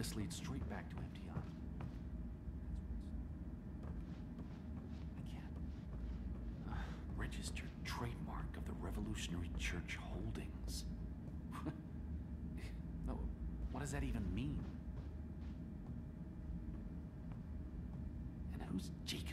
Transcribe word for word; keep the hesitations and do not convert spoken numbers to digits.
This leads straight back to M T I. I can't. Uh, registered trademark of the Revolutionary Church Holdings. No, what does that even mean? And who's Jacob